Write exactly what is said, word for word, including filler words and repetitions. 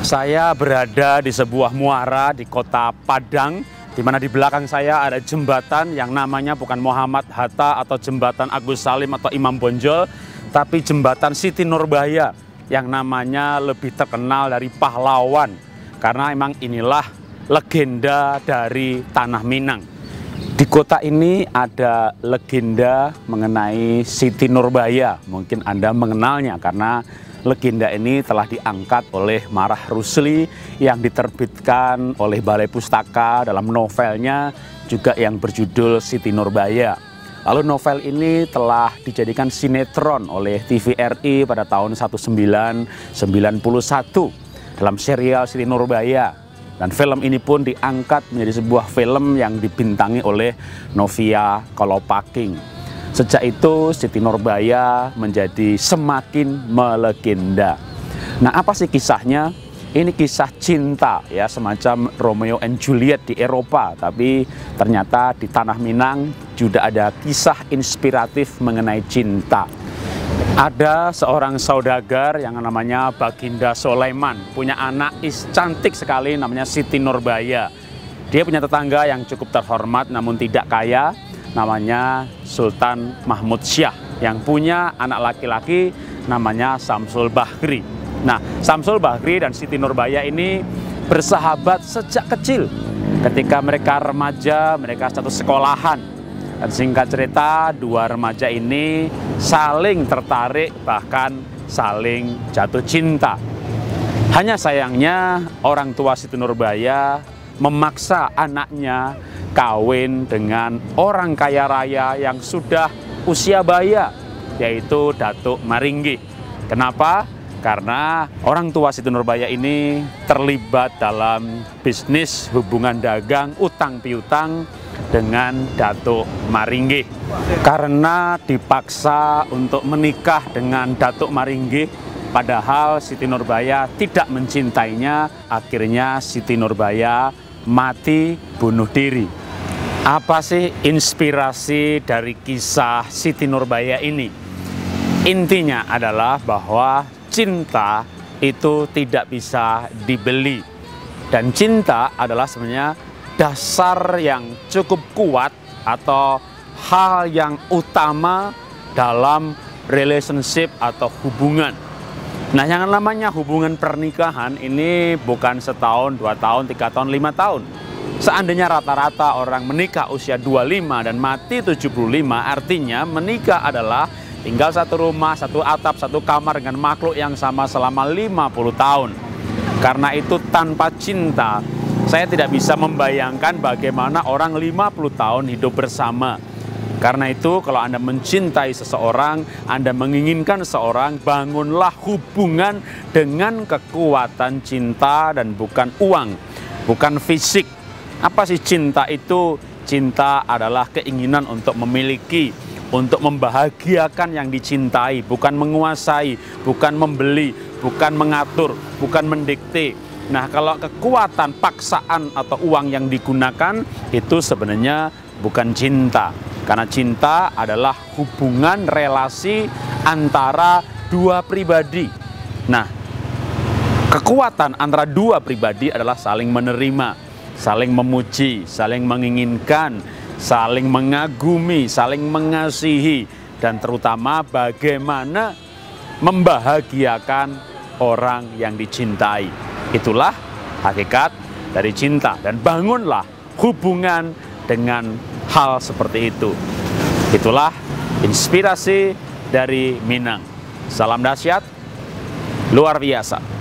Saya berada di sebuah muara di Kota Padang, di mana di belakang saya ada jembatan yang namanya bukan Muhammad Hatta atau Jembatan Agus Salim atau Imam Bonjol, tapi Jembatan Siti Nurbaya yang namanya lebih terkenal dari pahlawan, karena memang inilah legenda dari Tanah Minang. Di kota ini ada legenda mengenai Siti Nurbaya, mungkin Anda mengenalnya karena legenda ini telah diangkat oleh Marah Rusli yang diterbitkan oleh Balai Pustaka dalam novelnya juga yang berjudul Siti Nurbaya. Lalu novel ini telah dijadikan sinetron oleh T V R I pada tahun seribu sembilan ratus sembilan puluh satu dalam serial Siti Nurbaya. Dan film ini pun diangkat menjadi sebuah film yang dibintangi oleh Novia Kolopaking. Sejak itu Siti Nurbaya menjadi semakin melegenda. Nah, apa sih kisahnya? Ini kisah cinta ya, semacam Romeo and Juliet di Eropa, tapi ternyata di Tanah Minang juga ada kisah inspiratif mengenai cinta. Ada seorang saudagar yang namanya Baginda Soleiman, punya anak is cantik sekali namanya Siti Nurbaya. Dia punya tetangga yang cukup terhormat namun tidak kaya, namanya Sultan Mahmud Syah, yang punya anak laki-laki namanya Samsul Bahri. Nah, Samsul Bahri dan Siti Nurbaya ini bersahabat sejak kecil. Ketika mereka remaja, mereka satu sekolahan. Dan singkat cerita, dua remaja ini saling tertarik, bahkan saling jatuh cinta. Hanya sayangnya orang tua Siti Nurbaya memaksa anaknya kawin dengan orang kaya raya yang sudah usia baya, yaitu Datuk Maringgi. Kenapa? Karena orang tua Siti Nurbaya ini terlibat dalam bisnis hubungan dagang utang piutang dengan Datuk Maringgi. Karena dipaksa untuk menikah dengan Datuk Maringgi, padahal Siti Nurbaya tidak mencintainya, akhirnya Siti Nurbaya mati bunuh diri. Apa sih inspirasi dari kisah Siti Nurbaya ini? Intinya adalah bahwa cinta itu tidak bisa dibeli. Dan cinta adalah sebenarnya dasar yang cukup kuat atau hal yang utama dalam relationship atau hubungan. Nah, yang namanya hubungan pernikahan ini bukan setahun, dua tahun, tiga tahun, lima tahun. Seandainya rata-rata orang menikah usia dua puluh lima dan mati tujuh puluh lima, artinya menikah adalah tinggal satu rumah, satu atap, satu kamar dengan makhluk yang sama selama lima puluh tahun. Karena itu tanpa cinta, saya tidak bisa membayangkan bagaimana orang lima puluh tahun hidup bersama. Karena itu kalau Anda mencintai seseorang, Anda menginginkan seseorang, bangunlah hubungan dengan kekuatan cinta dan bukan uang, bukan fisik. Apa sih cinta itu? Cinta adalah keinginan untuk memiliki, untuk membahagiakan yang dicintai, bukan menguasai, bukan membeli, bukan mengatur, bukan mendikte. Nah, kalau kekuatan, paksaan atau uang yang digunakan itu sebenarnya bukan cinta. Karena cinta adalah hubungan relasi antara dua pribadi. Nah, kekuatan antara dua pribadi adalah saling menerima, saling memuji, saling menginginkan, saling mengagumi, saling mengasihi, dan terutama bagaimana membahagiakan orang yang dicintai. Itulah hakikat dari cinta, dan bangunlah hubungan dengan hal seperti itu. Itulah inspirasi dari Minang. Salam dahsyat, luar biasa.